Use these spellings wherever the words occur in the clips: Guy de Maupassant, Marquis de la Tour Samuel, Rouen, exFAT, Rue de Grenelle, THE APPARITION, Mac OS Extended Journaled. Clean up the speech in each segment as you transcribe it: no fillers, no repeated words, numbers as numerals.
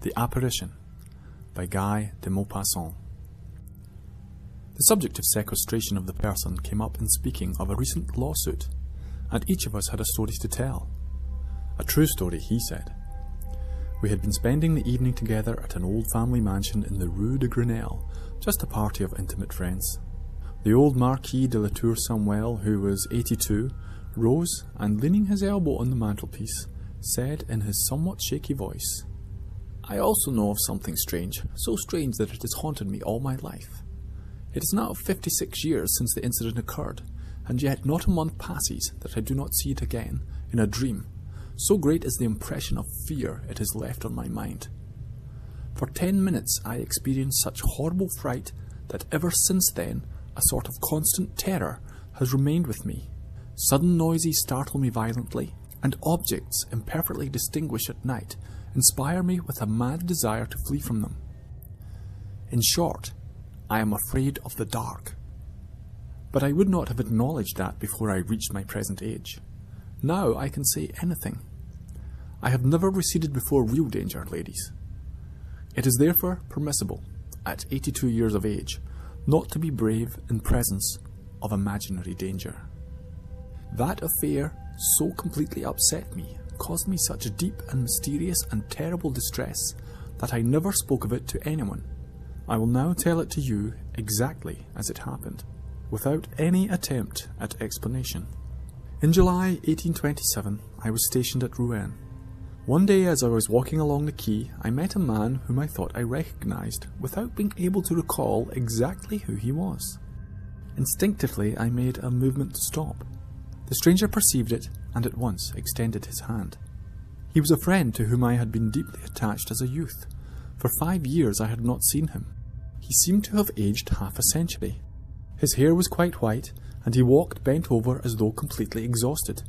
The Apparition by Guy de Maupassant. The subject of sequestration of the person came up in speaking of a recent lawsuit, and each of us had a story to tell. A true story, he said. We had been spending the evening together at an old family mansion in the Rue de Grenelle, just a party of intimate friends. The old Marquis de la Tour Samuel, who was 82, rose and, leaning his elbow on the mantelpiece, said in his somewhat shaky voice, "I also know of something strange, so strange that it has haunted me all my life. It is now 56 years since the incident occurred, and yet not a month passes that I do not see it again in a dream, so great is the impression of fear it has left on my mind. For 10 minutes I experienced such horrible fright that ever since then a sort of constant terror has remained with me. Sudden noises startle me violently, and objects imperfectly distinguished at night inspire me with a mad desire to flee from them. In short, I am afraid of the dark. But I would not have acknowledged that before I reached my present age. Now I can say anything. I have never receded before real danger, ladies. It is therefore permissible, at 82 years of age, not to be brave in presence of imaginary danger. That affair so completely upset me, caused me such a deep and mysterious and terrible distress, that I never spoke of it to anyone. I will now tell it to you exactly as it happened, without any attempt at explanation. In July 1827, I was stationed at Rouen. One day, as I was walking along the quay, I met a man whom I thought I recognized, without being able to recall exactly who he was. Instinctively, I made a movement to stop. The stranger perceived it, and at once extended his hand. He was a friend to whom I had been deeply attached as a youth. For 5 years I had not seen him. He seemed to have aged half a century. His hair was quite white, and he walked bent over as though completely exhausted.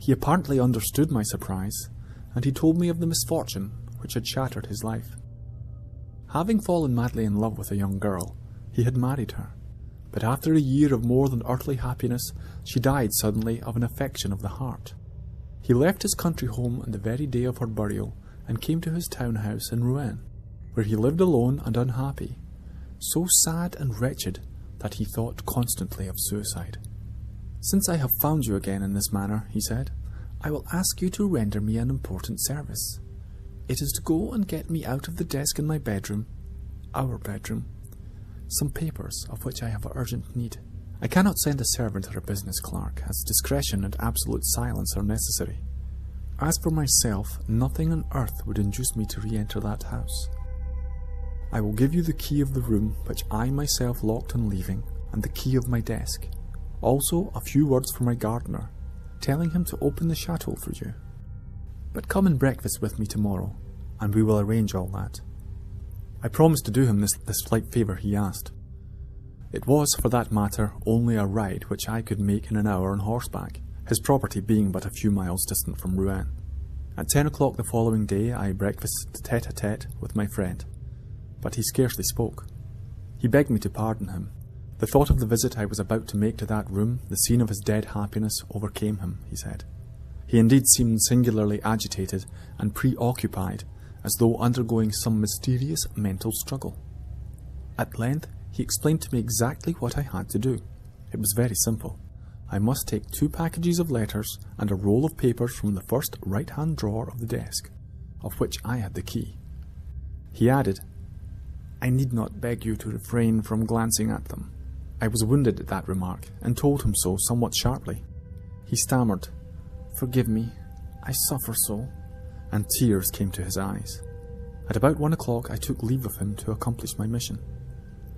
He apparently understood my surprise, and he told me of the misfortune which had shattered his life. Having fallen madly in love with a young girl, he had married her. But after a year of more than earthly happiness, she died suddenly of an affection of the heart. He left his country home on the very day of her burial, and came to his townhouse in Rouen, where he lived alone and unhappy, so sad and wretched that he thought constantly of suicide. "Since I have found you again in this manner," he said, "I will ask you to render me an important service. It is to go and get me out of the desk in my bedroom, our bedroom, some papers of which I have urgent need. I cannot send a servant or a business clerk, as discretion and absolute silence are necessary. As for myself, nothing on earth would induce me to re-enter that house. I will give you the key of the room which I myself locked on leaving, and the key of my desk. Also a few words for my gardener, telling him to open the chateau for you. But come and breakfast with me tomorrow, and we will arrange all that." I promised to do him this slight favour he asked. It was, for that matter, only a ride which I could make in an hour on horseback, his property being but a few miles distant from Rouen. At 10 o'clock the following day I breakfasted tete-a-tete with my friend, but he scarcely spoke. He begged me to pardon him. The thought of the visit I was about to make to that room, the scene of his dead happiness, overcame him, he said. He indeed seemed singularly agitated and preoccupied, as though undergoing some mysterious mental struggle. At length he explained to me exactly what I had to do. It was very simple. I must take 2 packages of letters and a roll of papers from the first right-hand drawer of the desk, of which I had the key. He added, "I need not beg you to refrain from glancing at them." I was wounded at that remark, and told him so somewhat sharply. He stammered, "Forgive me, I suffer so," and tears came to his eyes. At about 1 o'clock I took leave of him to accomplish my mission.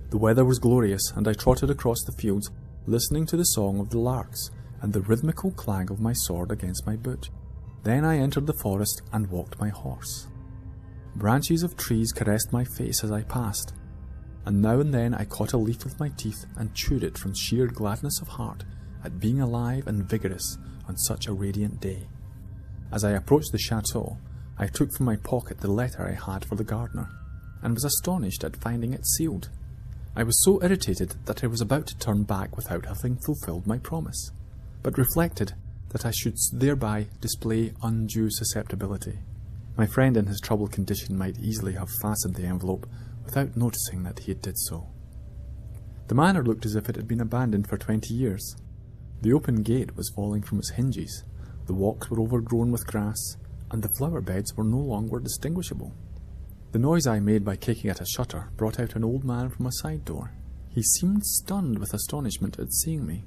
The weather was glorious, and I trotted across the fields, listening to the song of the larks and the rhythmical clang of my sword against my boot. Then I entered the forest and walked my horse. Branches of trees caressed my face as I passed, and now and then I caught a leaf with my teeth and chewed it from sheer gladness of heart at being alive and vigorous on such a radiant day. As I approached the chateau, I took from my pocket the letter I had for the gardener, and was astonished at finding it sealed. I was so irritated that I was about to turn back without having fulfilled my promise, but reflected that I should thereby display undue susceptibility. My friend in his troubled condition might easily have fastened the envelope without noticing that he had did so. The manor looked as if it had been abandoned for 20 years. The open gate was falling from its hinges, the walks were overgrown with grass, and the flower beds were no longer distinguishable. The noise I made by kicking at a shutter brought out an old man from a side door. He seemed stunned with astonishment at seeing me.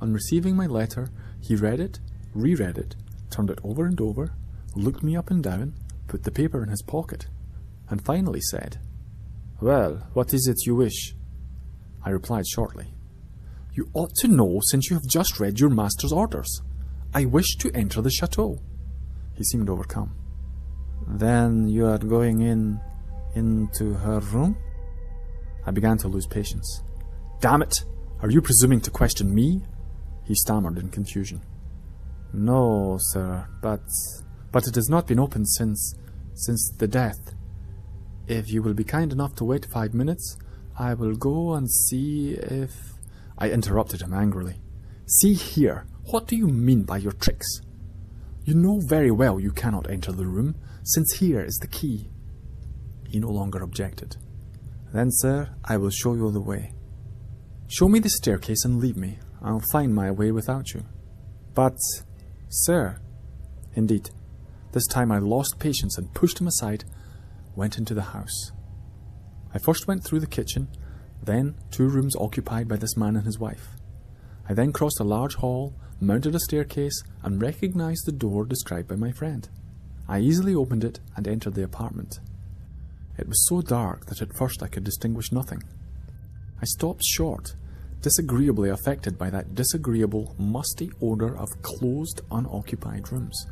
On receiving my letter, he read it, reread it, turned it over and over, looked me up and down, put the paper in his pocket, and finally said, "Well, what is it you wish?" I replied shortly. "You ought to know, since you have just read your master's orders. I wish to enter the chateau." He seemed overcome. "Then you are going into her room?" I began to lose patience. "Damn it! Are you presuming to question me?" He stammered in confusion. "No, sir, but it has not been opened since the death. If you will be kind enough to wait 5 minutes, I will go and see if—" I interrupted him angrily. "See here, what do you mean by your tricks? You know very well you cannot enter the room, since here is the key." He no longer objected. "Then, sir, I will show you the way." "Show me the staircase and leave me. I'll find my way without you." "But, sir—" Indeed, this time I lost patience and pushed him aside, went into the house. I first went through the kitchen, then 2 rooms occupied by this man and his wife. I then crossed a large hall, mounted a staircase, and recognized the door described by my friend. I easily opened it and entered the apartment. It was so dark that at first I could distinguish nothing. I stopped short, disagreeably affected by that disagreeable, musty odor of closed, unoccupied rooms.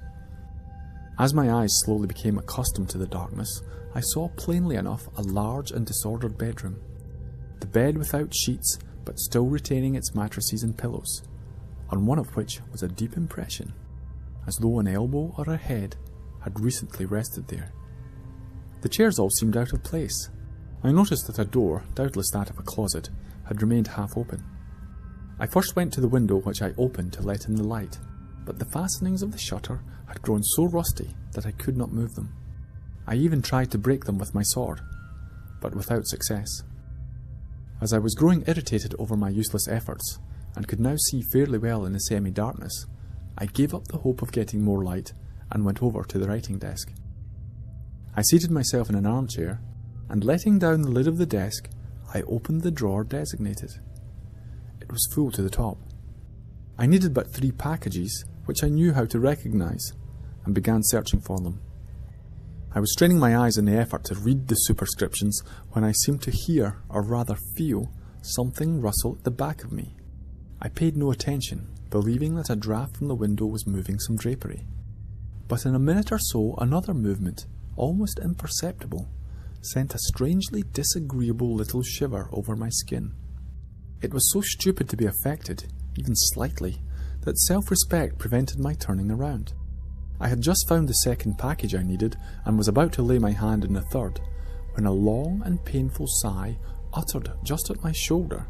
As my eyes slowly became accustomed to the darkness, I saw plainly enough a large and disordered bedroom. The bed without sheets, but still retaining its mattresses and pillows, on one of which was a deep impression, as though an elbow or a head had recently rested there. The chairs all seemed out of place. I noticed that a door, doubtless that of a closet, had remained half open. I first went to the window, which I opened to let in the light, but the fastenings of the shutter had grown so rusty that I could not move them. I even tried to break them with my sword, but without success. As I was growing irritated over my useless efforts, and could now see fairly well in the semi-darkness, I gave up the hope of getting more light and went over to the writing desk. I seated myself in an armchair, and letting down the lid of the desk, I opened the drawer designated. It was full to the top. I needed but 3 packages, which I knew how to recognize, and began searching for them. I was straining my eyes in the effort to read the superscriptions when I seemed to hear, or rather feel, something rustle at the back of me. I paid no attention, believing that a draft from the window was moving some drapery. But in a minute or so another movement, almost imperceptible, sent a strangely disagreeable little shiver over my skin. It was so stupid to be affected, even slightly, that self-respect prevented my turning around. I had just found the 2nd package I needed and was about to lay my hand in the 3rd, when a long and painful sigh, uttered just at my shoulder,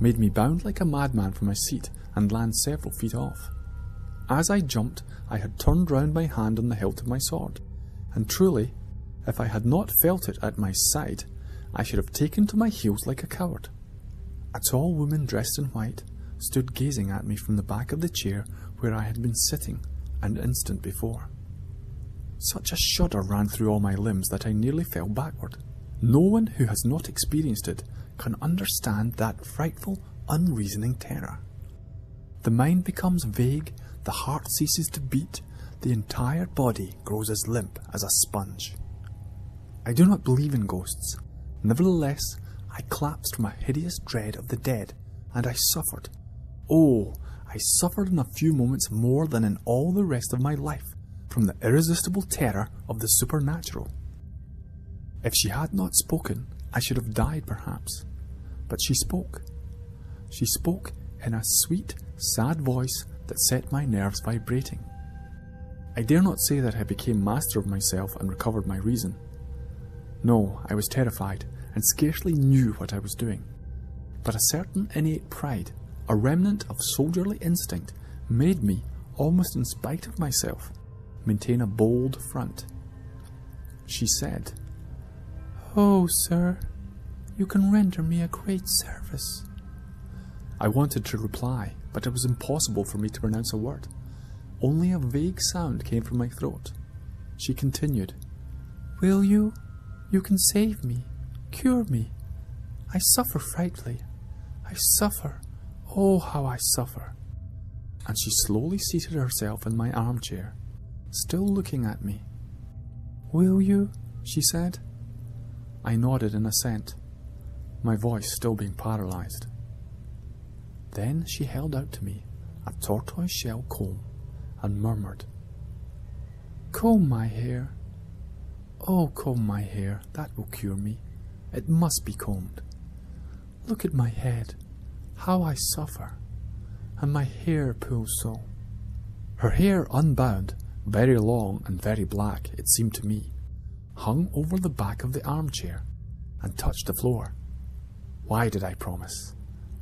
made me bound like a madman from my seat and land several feet off. As I jumped, I had turned round my hand on the hilt of my sword, and truly, if I had not felt it at my side, I should have taken to my heels like a coward. A tall woman dressed in white stood gazing at me from the back of the chair where I had been sitting an instant before. Such a shudder ran through all my limbs that I nearly fell backward. No one who has not experienced it can understand that frightful, unreasoning terror. The mind becomes vague, the heart ceases to beat, the entire body grows as limp as a sponge. I do not believe in ghosts. Nevertheless, I collapsed from a hideous dread of the dead, and I suffered. Oh, I suffered in a few moments more than in all the rest of my life from the irresistible terror of the supernatural. If she had not spoken, I should have died perhaps. But she spoke. She spoke in a sweet, sad voice that set my nerves vibrating. I dare not say that I became master of myself and recovered my reason. No, I was terrified, and scarcely knew what I was doing. But a certain innate pride, a remnant of soldierly instinct, made me, almost in spite of myself, maintain a bold front. she said, "Oh, sir, you can render me a great service." I wanted to reply, but it was impossible for me to pronounce a word. Only a vague sound came from my throat. She continued, "Will you? You can save me, cure me. I suffer frightfully. I suffer. Oh, how I suffer." And she slowly seated herself in my armchair, still looking at me. "Will you?" she said. I nodded in assent, my voice still being paralyzed. Then she held out to me a tortoise-shell comb and murmured, "Comb my hair. Oh, comb my hair, that will cure me. It must be combed. Look at my head, how I suffer, and my hair pulls so." Her hair, unbound, very long and very black, it seemed to me, hung over the back of the armchair and touched the floor. Why did I promise?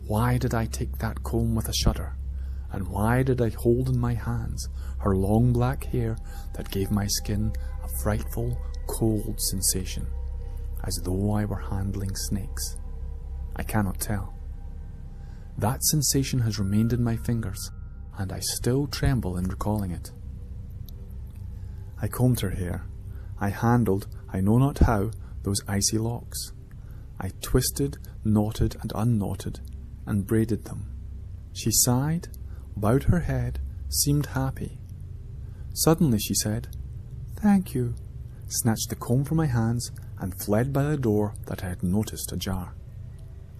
Why did I take that comb with a shudder? And why did I hold in my hands her long black hair that gave my skin a frightful, cold sensation, as though I were handling snakes? I cannot tell. That sensation has remained in my fingers, and I still tremble in recalling it. I combed her hair. I handled, I know not how, those icy locks. I twisted, knotted and unknotted, and braided them. She sighed, bowed her head, seemed happy. Suddenly she said, "Thank you," snatched the comb from my hands, and fled by the door that I had noticed ajar.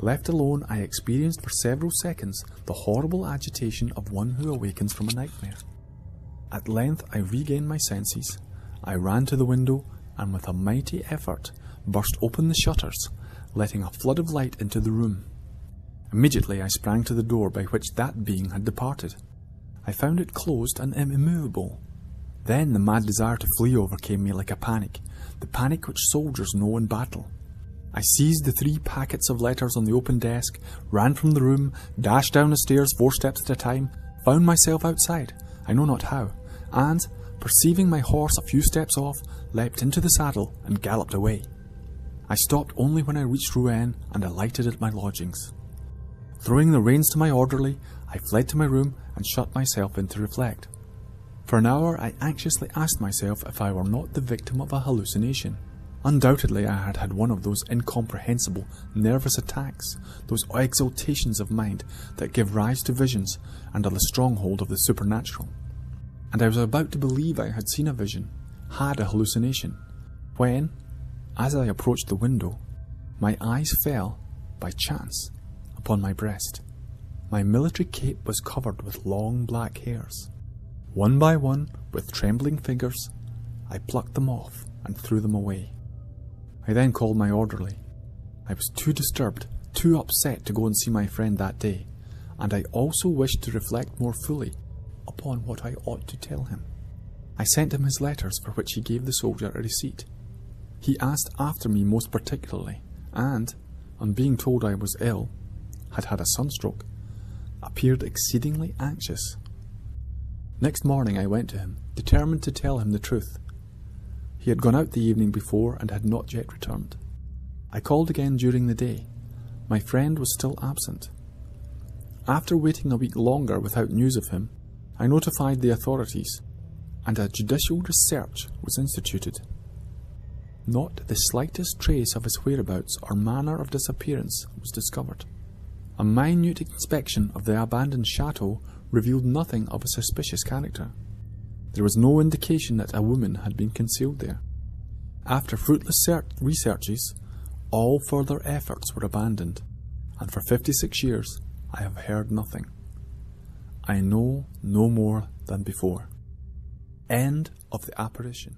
Left alone, I experienced for several seconds the horrible agitation of one who awakens from a nightmare. At length I regained my senses. I ran to the window, and with a mighty effort burst open the shutters, letting a flood of light into the room. Immediately I sprang to the door by which that being had departed. I found it closed and immovable. Then the mad desire to flee overcame me like a panic, the panic which soldiers know in battle. I seized the three packets of letters on the open desk, ran from the room, dashed down the stairs 4 steps at a time, found myself outside, I know not how, and, perceiving my horse a few steps off, leapt into the saddle and galloped away. I stopped only when I reached Rouen and alighted at my lodgings. Throwing the reins to my orderly, I fled to my room and shut myself in to reflect. For an hour I anxiously asked myself if I were not the victim of a hallucination. Undoubtedly I had had one of those incomprehensible nervous attacks, those exaltations of mind that give rise to visions and are the stronghold of the supernatural. And I was about to believe I had seen a vision, had a hallucination, when, as I approached the window, my eyes fell, by chance, upon my breast. My military cape was covered with long black hairs. One by one, with trembling fingers, I plucked them off and threw them away. I then called my orderly. I was too disturbed, too upset to go and see my friend that day, and I also wished to reflect more fully upon what I ought to tell him. I sent him his letters, for which he gave the soldier a receipt. He asked after me most particularly, and, on being told I was ill, had had a sunstroke, appeared exceedingly anxious. Next morning I went to him, determined to tell him the truth. He had gone out the evening before and had not yet returned. I called again during the day. My friend was still absent. After waiting a week longer without news of him, I notified the authorities, and a judicial research was instituted. Not the slightest trace of his whereabouts or manner of disappearance was discovered. A minute inspection of the abandoned chateau revealed nothing of a suspicious character. There was no indication that a woman had been concealed there. After fruitless researches, all further efforts were abandoned, and for 56 years I have heard nothing. I know no more than before. End of The Apparition.